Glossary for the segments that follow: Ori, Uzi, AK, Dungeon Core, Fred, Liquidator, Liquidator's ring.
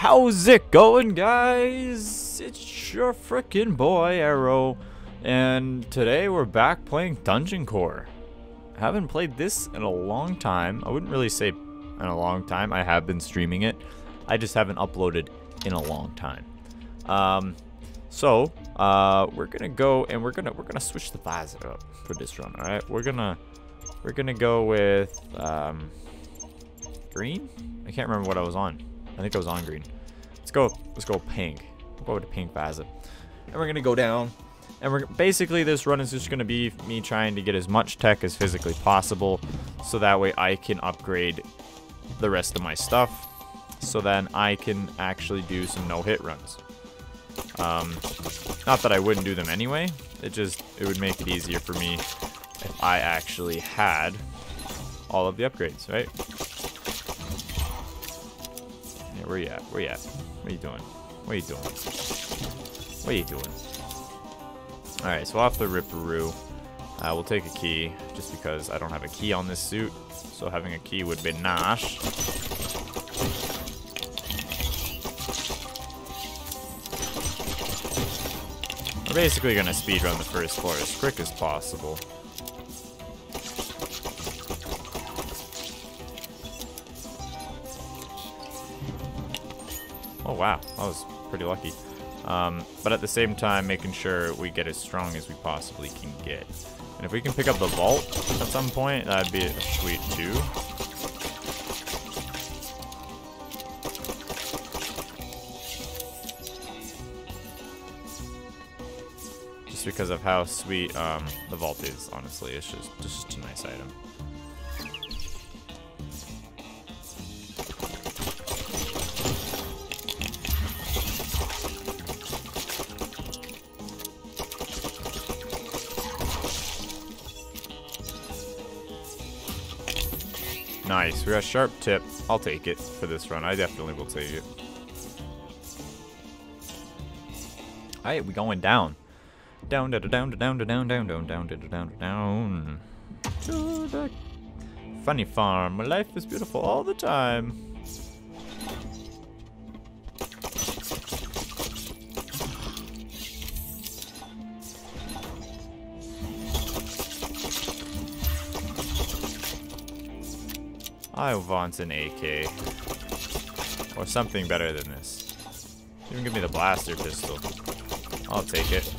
How's it going, guys? It's your frickin' boy Arrow, and today we're back playing Dungeon Core. I haven't played this in a long time. I wouldn't really say in a long time. I have been streaming it. I just haven't uploaded in a long time. We're gonna go and we're gonna switch the visor up for this run. All right, we're gonna go with green. I can't remember what I was on. I think it was on green. Let's go pink. We'll go with the pink facet. And we're gonna go down. And we're basically, this run is just gonna be me trying to get as much tech as physically possible, so that way I can upgrade the rest of my stuff. So then I can actually do some no-hit runs. Not that I wouldn't do them anyway. It would make it easier for me if I actually had all of the upgrades, right? Where you at? Where you at? What are you doing? What are you doing? What are you doing? Alright, so off the Ripperoo, we'll take a key, just because I don't have a key on this suit, so having a key would be nosh. We're basically going to speedrun the first floor as quick as possible. Oh wow, I was pretty lucky. But at the same time, making sure we get as strong as we possibly can get. And if we can pick up the vault at some point, that'd be sweet too. Just because of how sweet the vault is, honestly. It's just a nice item. Nice, we got a sharp tip. I'll take it for this run. I definitely will take it. Alright, we going down. Down, down, down, down, down, down, down, down, down, down, down. Funny farm. My life is beautiful all the time. I want an AK, or something better than this. Even give me the blaster pistol. I'll take it.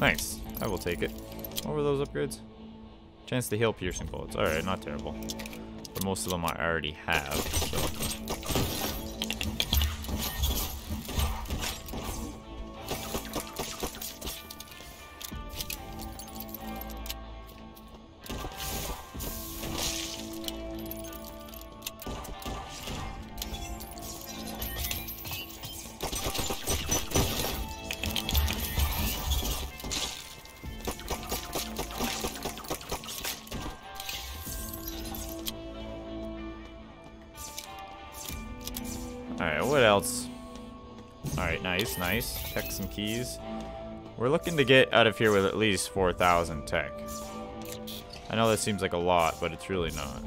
Nice. I will take it. What were those upgrades? Chance to heal piercing bullets. Alright, not terrible. But most of them I already have, so. Alright, what else? Alright, nice, nice. Tech some keys. We're looking to get out of here with at least 4,000 tech. I know that seems like a lot, but it's really not.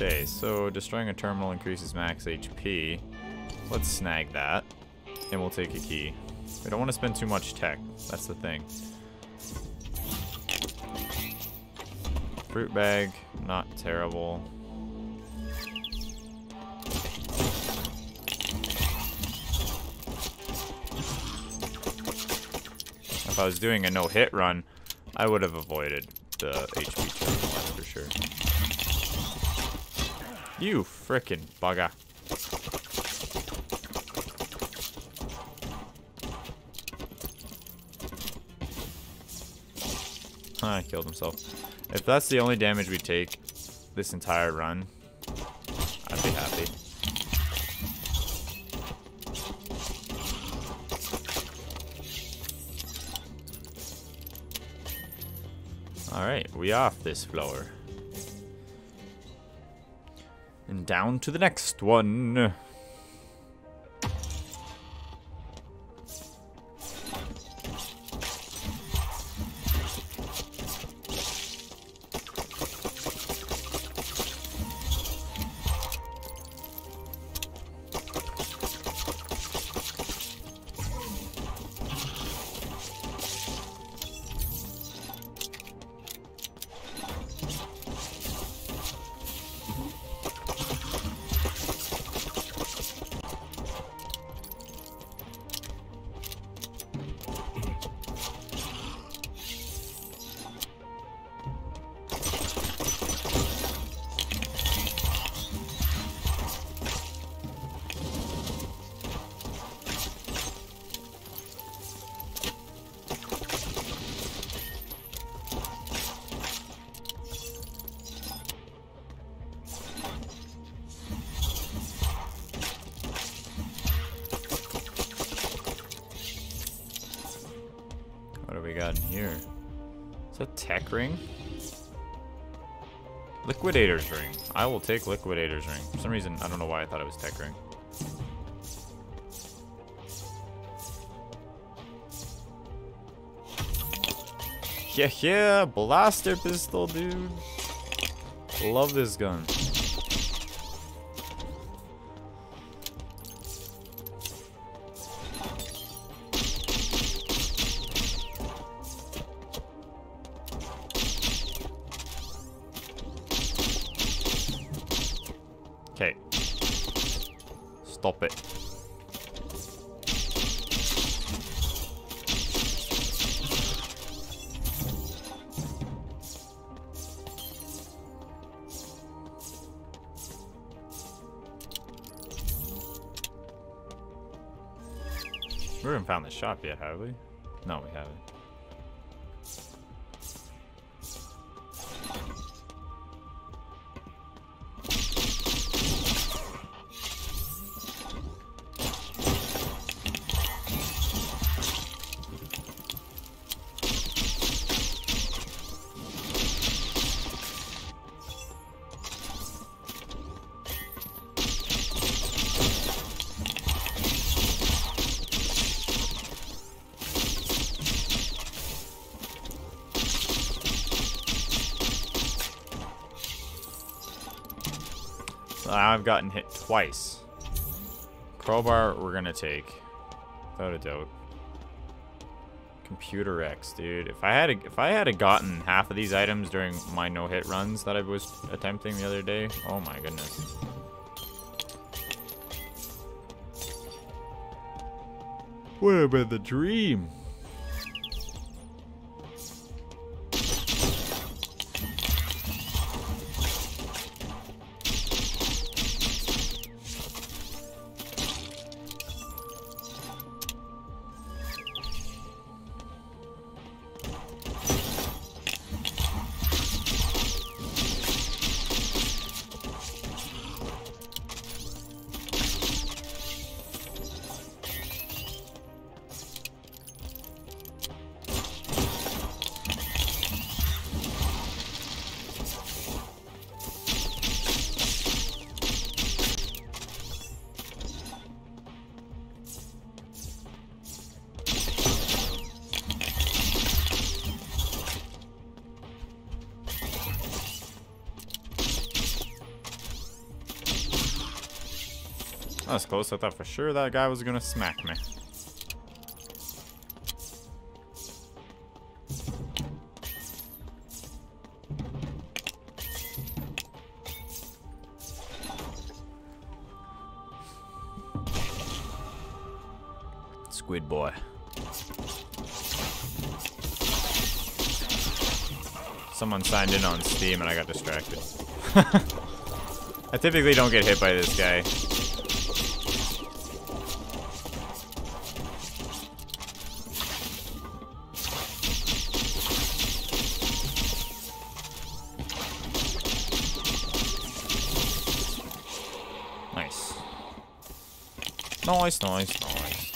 Okay, so destroying a terminal increases max HP. Let's snag that, and we'll take a key. We don't want to spend too much tech. That's the thing. Fruit bag, not terrible. If I was doing a no-hit run, I would have avoided the HP terminal, that's for sure. You frickin' bugger. Ah, he killed himself. If that's the only damage we take this entire run, I'd be happy. Alright, we off this floor. And down to the next one. Ring? Liquidator's ring. I will take Liquidator's ring. For some reason, I don't know why I thought it was tech ring. Yeah, yeah! Blaster pistol, dude! Love this gun. Stop it. We haven't found the shop yet, have we? No, we haven't. I've gotten hit twice. Crowbar, we're gonna take. Without a doubt. Computer X, dude. If I had gotten half of these items during my no-hit runs that I was attempting the other day, oh my goodness. What about the dream? That was close. I thought for sure that guy was gonna smack me. Squid boy. Someone signed in on Steam and I got distracted. I typically don't get hit by this guy. Nice, nice, nice.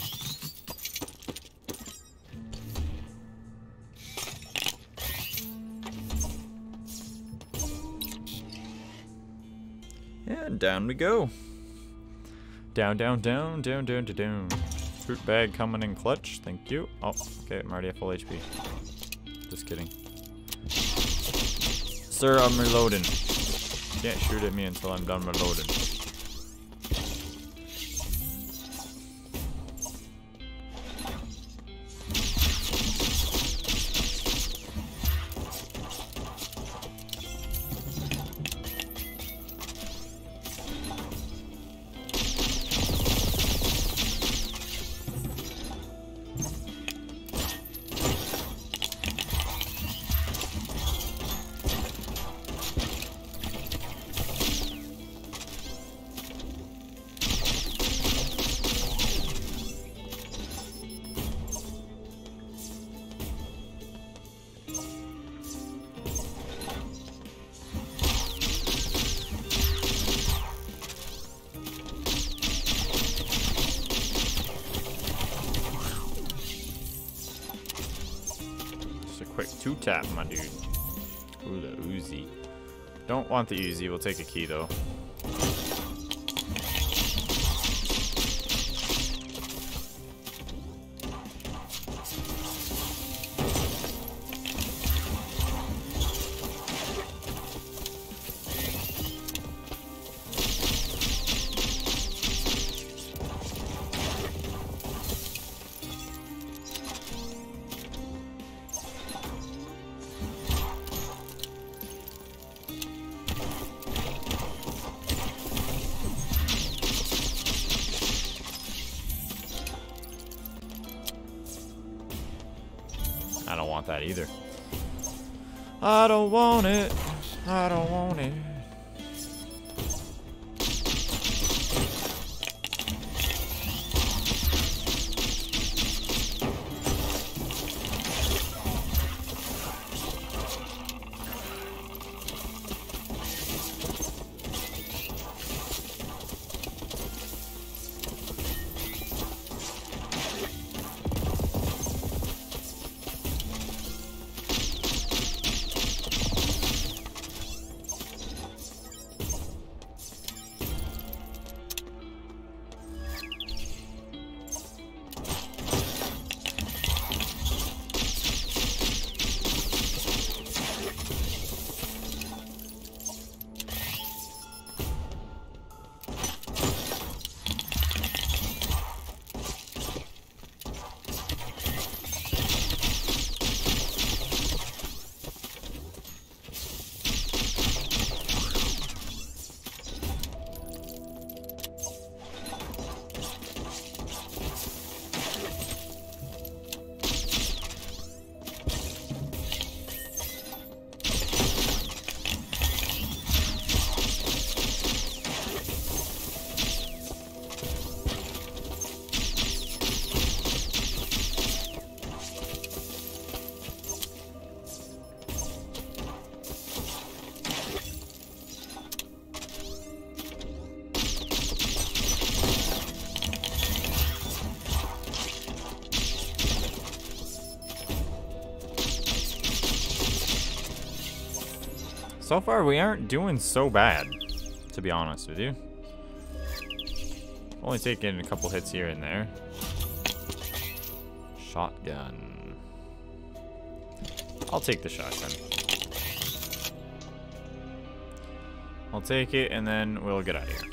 And down we go. Down, down, down, down, down, down, down. Fruit bag coming in clutch, thank you. Oh, okay, I'm already at full HP. Just kidding. Sir, I'm reloading. Can't shoot at me until I'm done reloading. Two tap, my dude. Ooh, the Uzi. Don't want the Uzi. We'll take a key, though. I don't want that either. I don't want it. I don't want it. So far, we aren't doing so bad, to be honest with you. Only taking a couple hits here and there. Shotgun. I'll take the shotgun. I'll take it, and then we'll get out of here.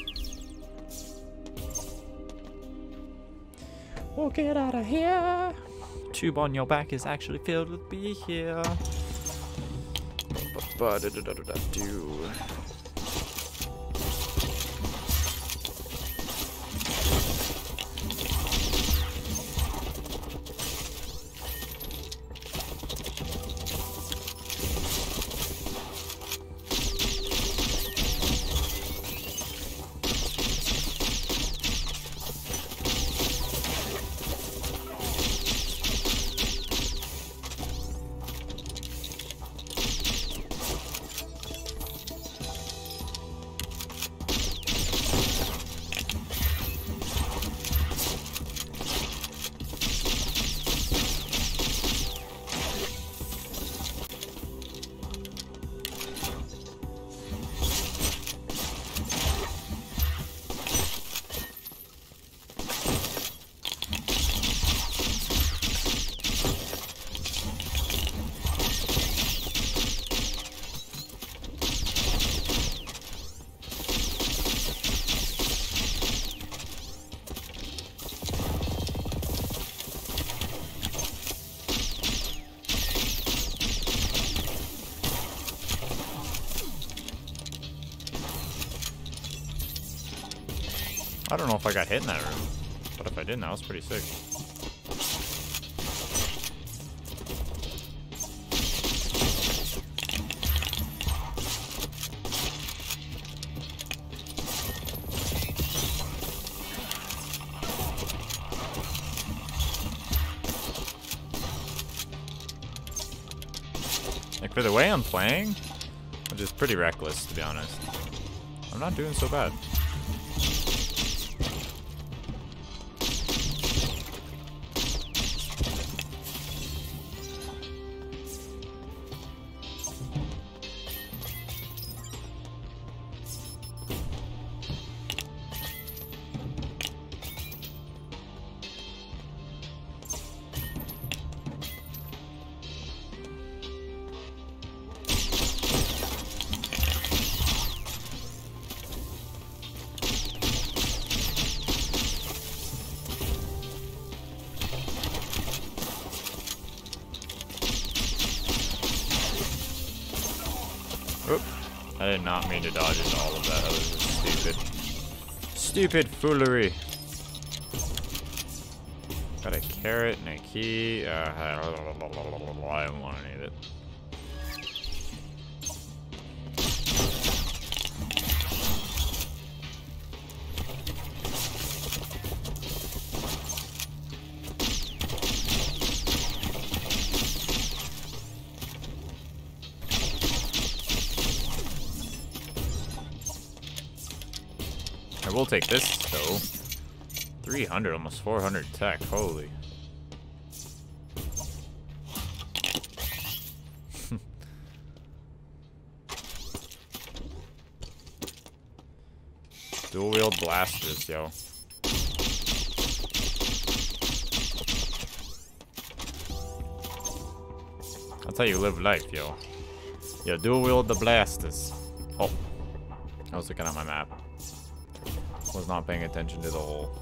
We'll get out of here. Tube on your back is actually filled with beer here. But do. I don't know if I got hit in that room, but if I didn't, that was pretty sick. Like, for the way I'm playing, which is pretty reckless, to be honest, I'm not doing so bad. I did not mean to dodge into all of that. That was stupid. Stupid foolery. Got a carrot and a key. I don't want any of it. I will take this, though. 300, almost 400 tech, holy. Dual wield blasters, yo. That's how you live life, yo. Yeah, dual wield the blasters. Oh, I was looking at my map. Was not paying attention to the hole.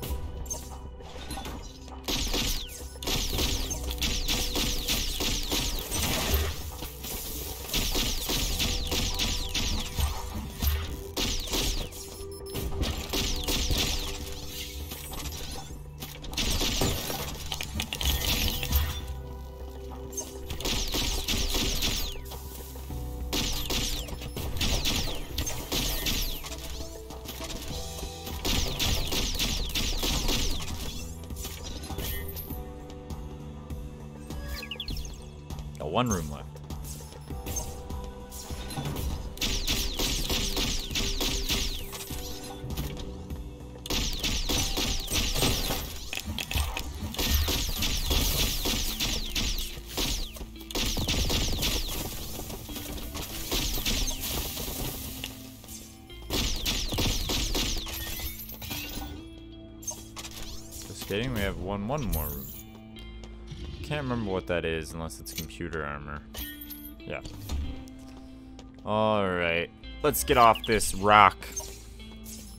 One room left. Just kidding, we have one more room. Can't remember what that is unless it's computer armor. Yeah. Alright. Let's get off this rock.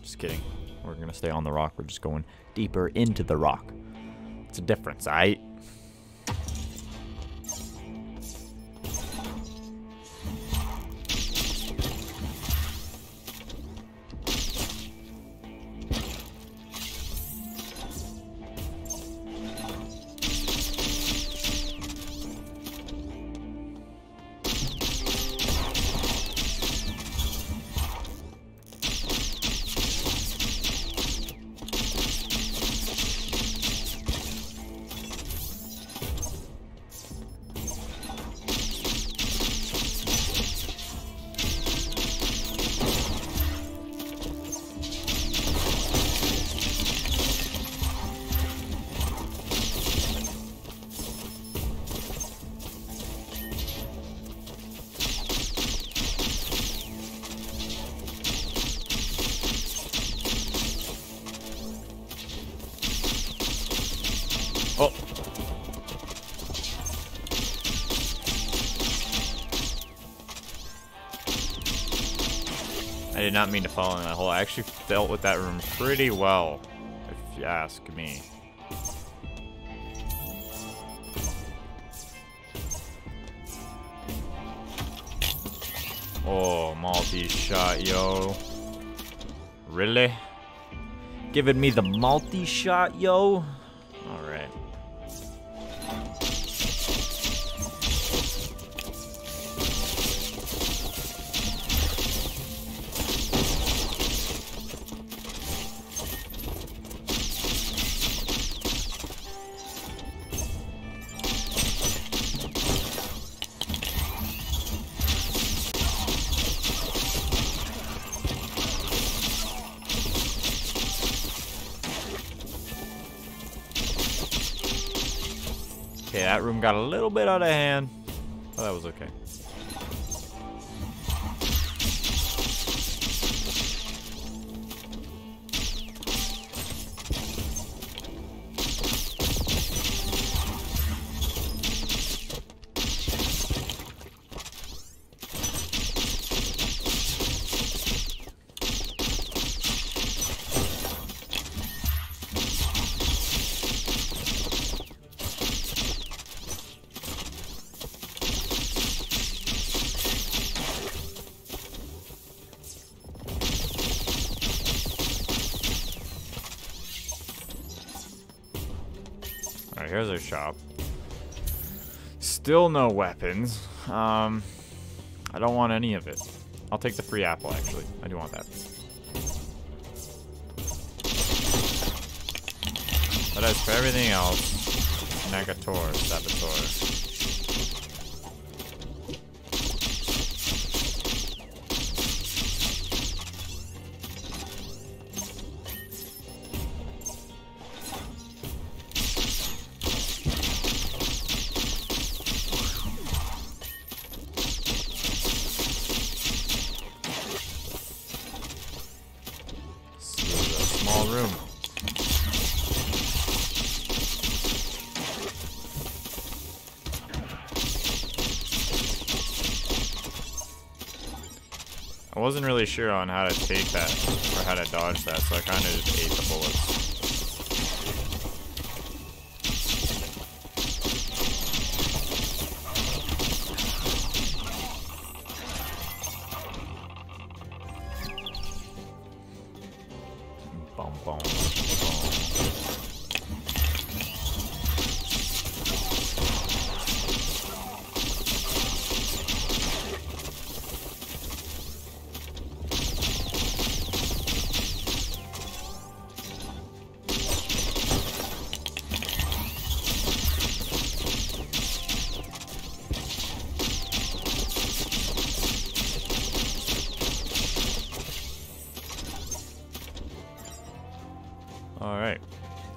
Just kidding. We're gonna stay on the rock. We're just going deeper into the rock. It's a difference, aight? Oh. I did not mean to fall in that hole. I actually dealt with that room pretty well, if you ask me. Oh, multi-shot, yo. Really? Giving me the multi-shot, yo. Alright. Okay, that room got a little bit out of hand. Oh, that was okay. Here's our shop. Still no weapons. I don't want any of it. I'll take the free apple, actually. I do want that. But as for everything else, Negator, Saboteur. Room. I wasn't really sure on how to take that or how to dodge that, so I kind of just ate the bullets. Alright,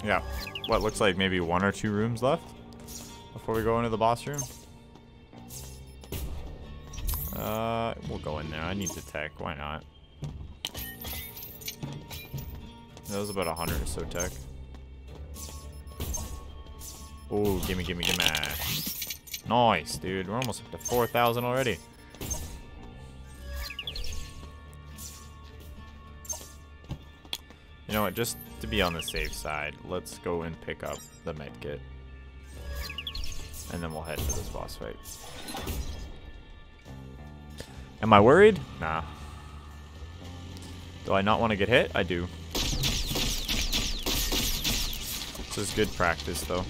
yeah, what looks like maybe one or two rooms left before we go into the boss room. We'll go in there. I need to tech, why not? That was about 100 or so tech. Oh, gimme, gimme, gimme. Nice, dude. We're almost up to 4,000 already. You know what, just to be on the safe side, let's go and pick up the med kit. And then we'll head to this boss fight. Am I worried? Nah. Do I not want to get hit? I do. This is good practice, though.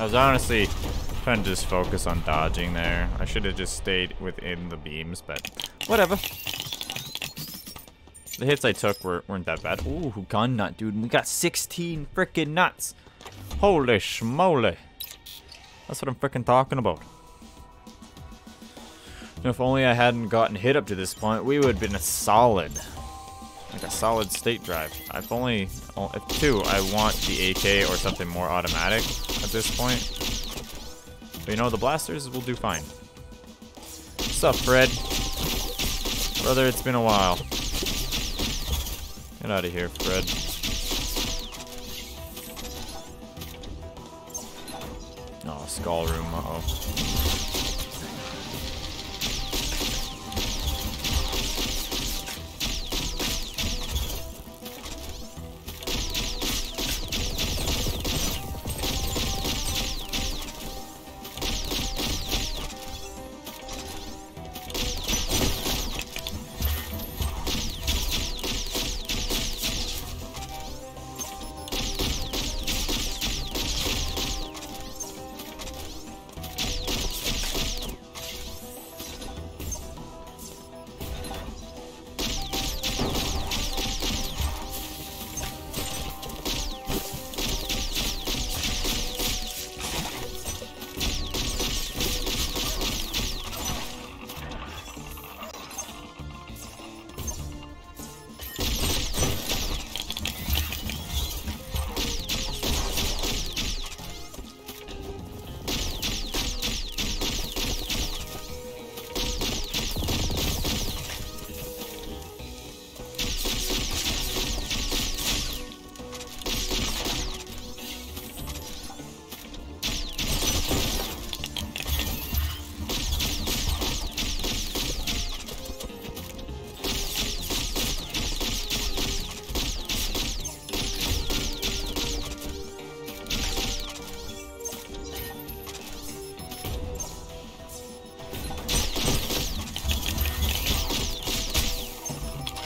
I was honestly trying to just focus on dodging there. I should have just stayed within the beams, but whatever. The hits I took weren't that bad. Ooh, gun nut, dude. We got 16 freaking nuts. Holy schmoly. That's what I'm freaking talking about. If only I hadn't gotten hit up to this point, we would have been a solid. Like a solid state drive. I've only... If two, I want the AK or something more automatic at this point. But you know, the blasters will do fine. What's up, Fred? Brother, it's been a while. Get out of here, Fred. Oh, skull room, uh-oh.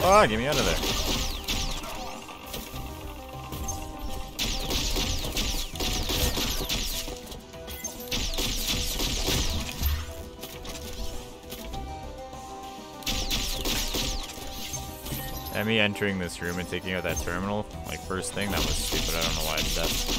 Ah, get me out of there. And me entering this room and taking out that terminal, like first thing, that was stupid. I don't know why I did that.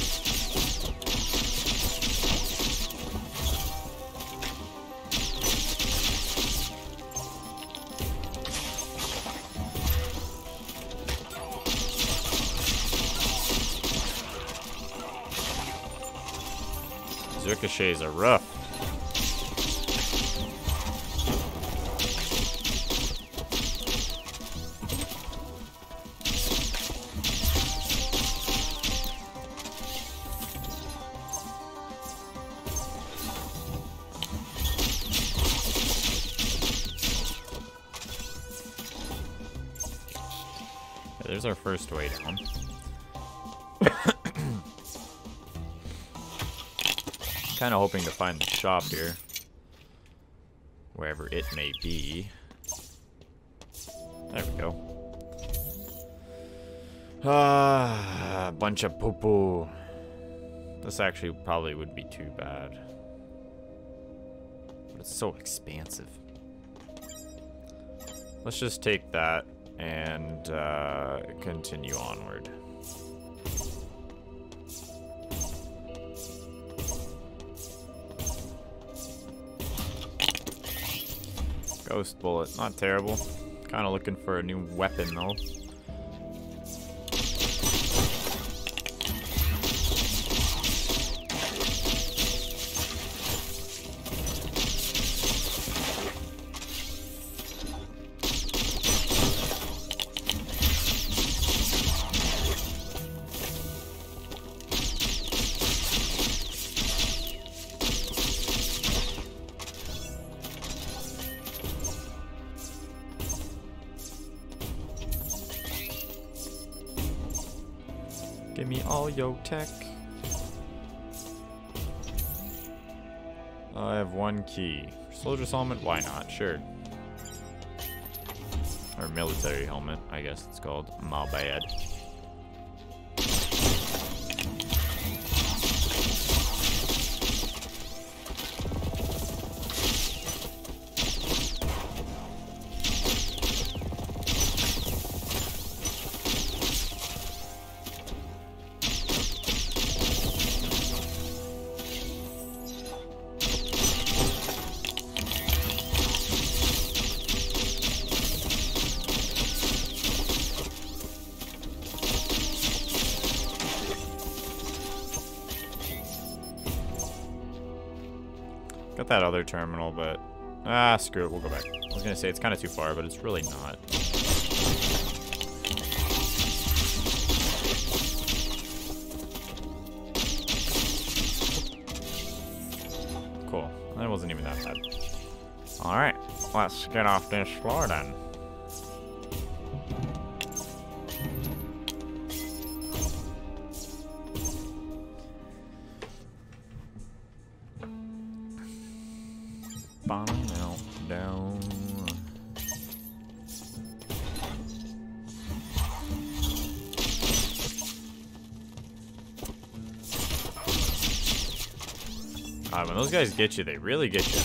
Ricochets are rough. Yeah, there's our first way down. Kind of hoping to find the shop here, wherever it may be. There we go. Ah, a bunch of poo-poo. This actually probably wouldn't be too bad, but it's so expansive. Let's just take that and continue onward. Ghost bullet, not terrible. Kind of looking for a new weapon though. Give me all yo tech. I have one key. Soldier's helmet, why not? Sure. Or military helmet, I guess it's called. My bad. at that other terminal, but... ah, screw it. We'll go back. I was going to say it's kind of too far, but it's really not. Cool. That wasn't even that bad. Alright. Let's get off this floor then. When those guys get you, they really get you.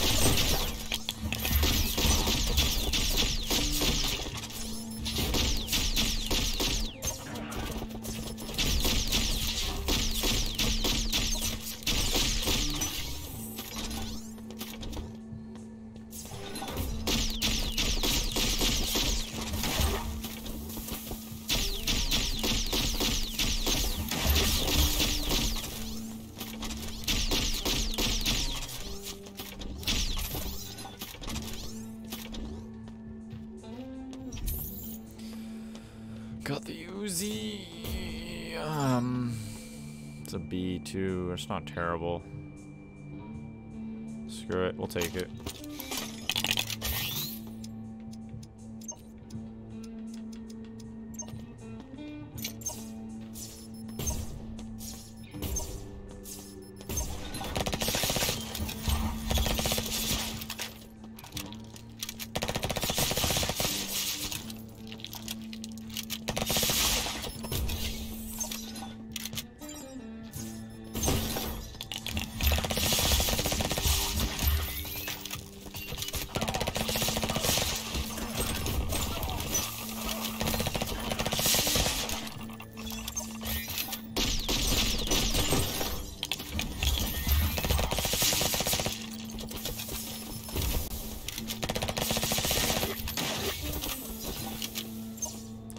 Got the Uzi. It's a B2. It's not terrible. Screw it. We'll take it.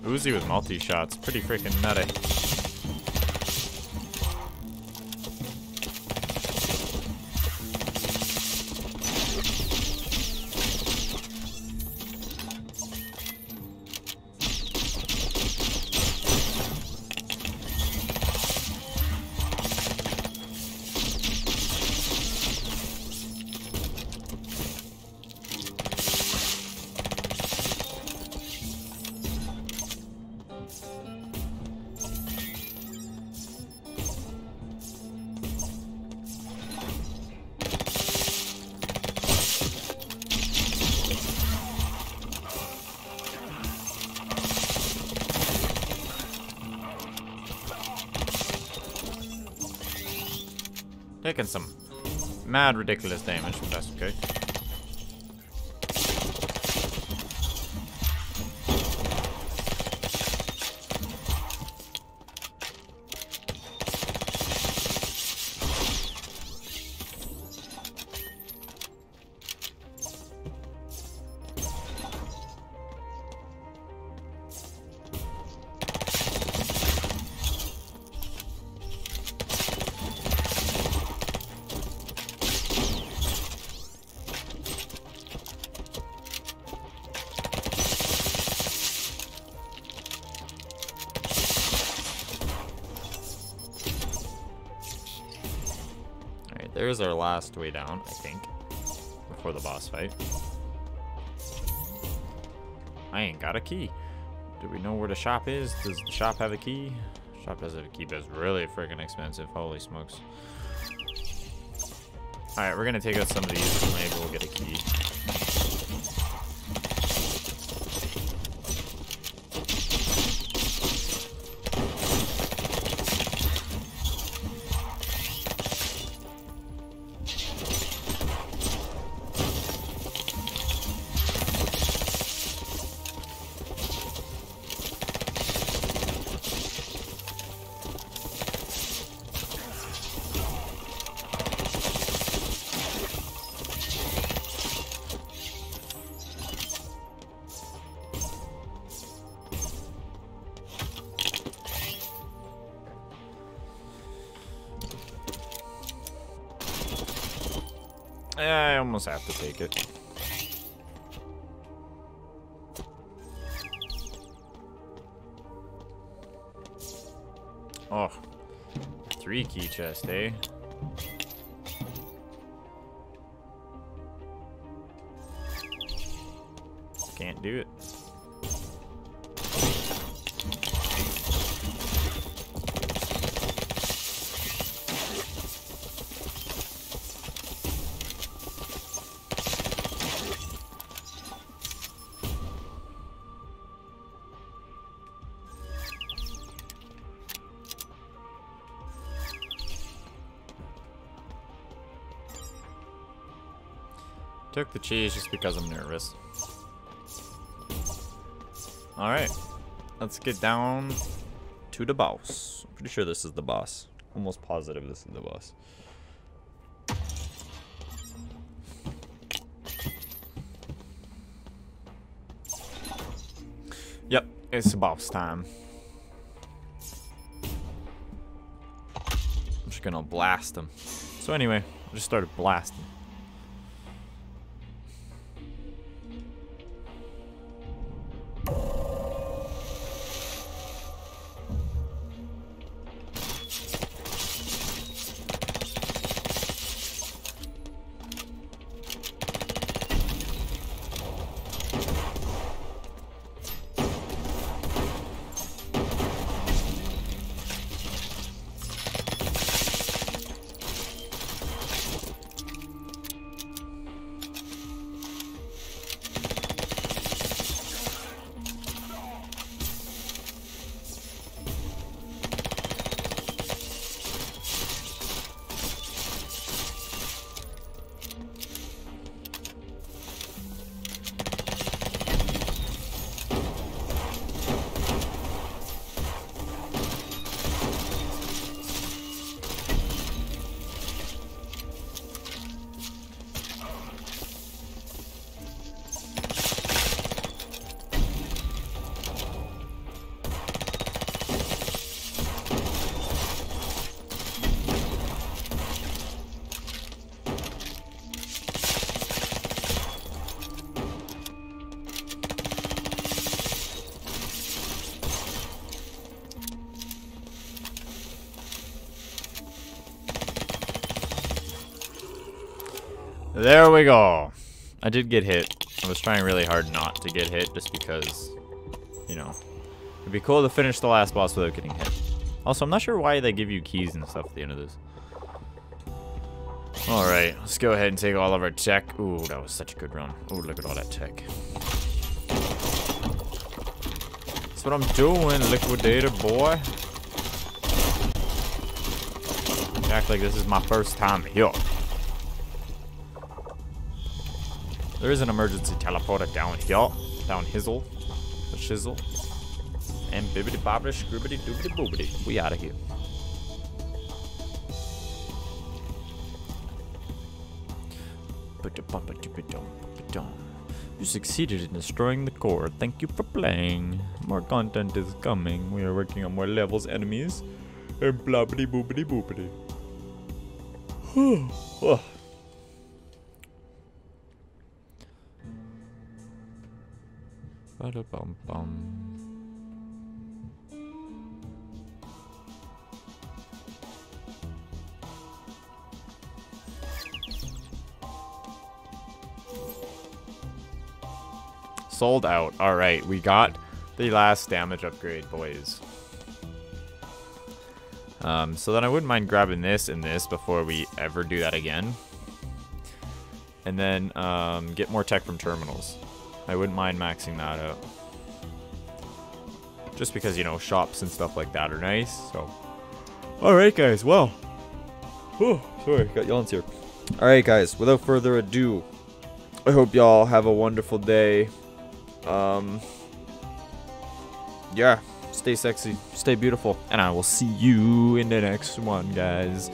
Uzi with multi-shots, pretty freaking nutty. Taking some mad ridiculous damage, but that's okay. There's our last way down, I think, before the boss fight. I ain't got a key. Do we know where the shop is? Does the shop have a key? Shop doesn't have a key, but it's really freaking expensive. Holy smokes. Alright, we're going to take out some of these and maybe we'll get a key. almost have to take it. Oh, 3 key chest, eh? Can't do it. Took the cheese just because I'm nervous. Alright, let's get down to the boss. I'm pretty sure this is the boss. Almost positive this is the boss. Yep, it's boss time. I'm just gonna blast him. So anyway, I just started blasting. There we go. I did get hit. I was trying really hard not to get hit just because, you know, it'd be cool to finish the last boss without getting hit. Also, I'm not sure why they give you keys and stuff at the end of this. All right, let's go ahead and take all of our tech. Ooh, that was such a good run. Ooh, look at all that tech. That's what I'm doing, Liquidator boy. Act like this is my first time here. There is an emergency teleporter down here, down hizzle, a shizzle, and bibbity bobbity scribbity doobity boobity. We out of here. You succeeded in destroying the core. Thank you for playing. More content is coming. We are working on more levels, enemies, and blobbity boobity boobity. Oh. Sold out. All right, we got the last damage upgrade, boys. So then I wouldn't mind grabbing this and this before we ever do that again. And then get more tech from terminals. I wouldn't mind maxing that out. Just because, you know, shops and stuff like that are nice, so. Alright, guys, well. Whew, sorry, got yawns here. Alright, guys, without further ado, I hope y'all have a wonderful day. Yeah, stay sexy, stay beautiful, and I will see you in the next one, guys.